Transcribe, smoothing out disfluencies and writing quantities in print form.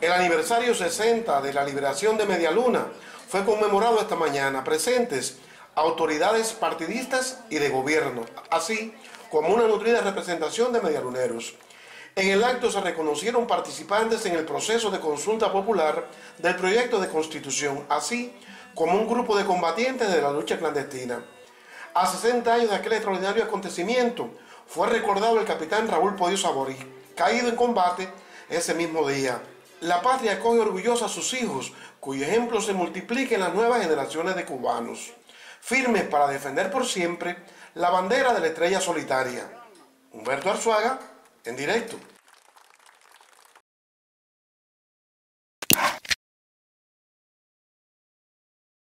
El aniversario 60 de la liberación de Medialuna fue conmemorado esta mañana, presentes autoridades partidistas y de gobierno, así como una nutrida representación de medialuneros. En el acto se reconocieron participantes en el proceso de consulta popular del proyecto de constitución, así como un grupo de combatientes de la lucha clandestina. A 60 años de aquel extraordinario acontecimiento, fue recordado el capitán Raúl Podio Saborí, caído en combate ese mismo día. La patria acoge orgullosa a sus hijos, cuyo ejemplo se multiplica en las nuevas generaciones de cubanos, firmes para defender por siempre la bandera de la estrella solitaria. Humberto Arzuaga, en directo.